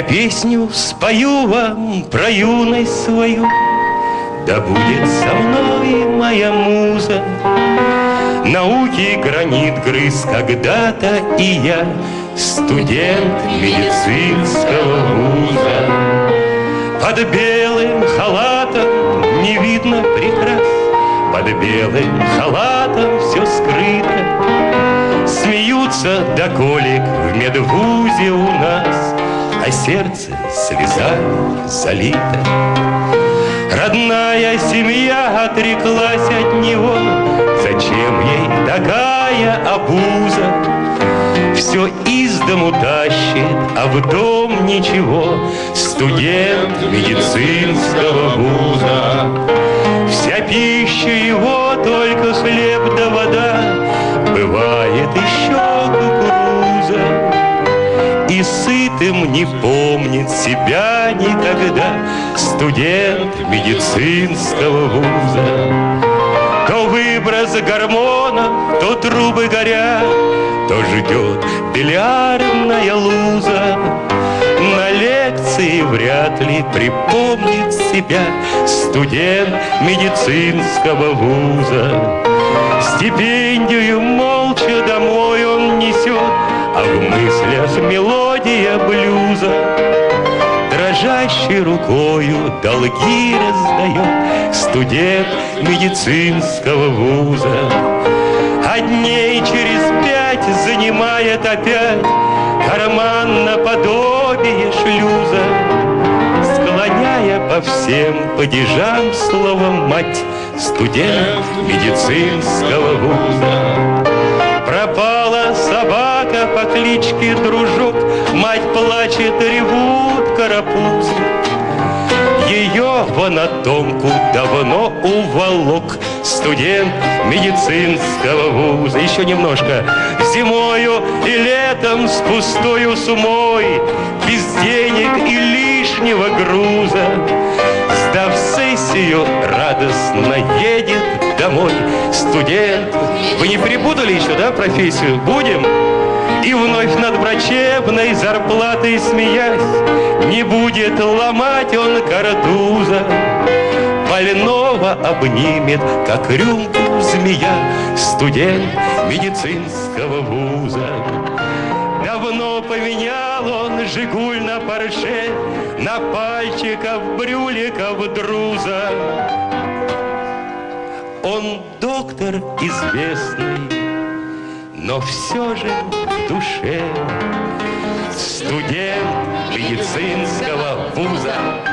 Я песню спою вам про юность свою, да будет со мной моя муза. Науки гранит грыз когда-то и я, студент медицинского вуза. Под белым халатом не видно прекрас, под белым халатом все скрыто. Смеются до колик в медвузе у нас, а сердце слезами залито. Родная семья отреклась от него, зачем ей такая обуза? Все из дому тащит, а в дом ничего, студент медицинского вуза. Вся пища его только хлеб да вода, бывает еще кукуруза. И сытым не помнит себя никогда студент медицинского вуза. То выброс гормонов, то трубы горят, то ждет бильярдная луза. На лекции вряд ли припомнит себя студент медицинского вуза. Стипендию молча домой он несет, а в мыслях мелодия блюза. Дрожащей рукою долги раздает студент медицинского вуза. А дней через пять занимает опять карман наподобие шлюза. Склоняя по всем падежам слово «мать», студент медицинского вуза. Пропала собака по кличке Дружок, мать плачет, ревут карапузы. Ее ванатомку давно уволок студент медицинского вуза. Еще немножко. Зимою и летом с пустою сумой, без денег и лишнего груза. Сдав сессию, радостно едет домой студент. Вы не перепутали еще, да, профессию? Будем? И вновь над врачебной зарплатой смеясь, не будет ломать он картуза. Больного обнимет, как рюмку змея, студент медицинского вуза. Давно поменял он «Жигуль» на «Порше», на пальчиков брюликов друза. Он доктор известный, но все же в душе студент медицинского вуза.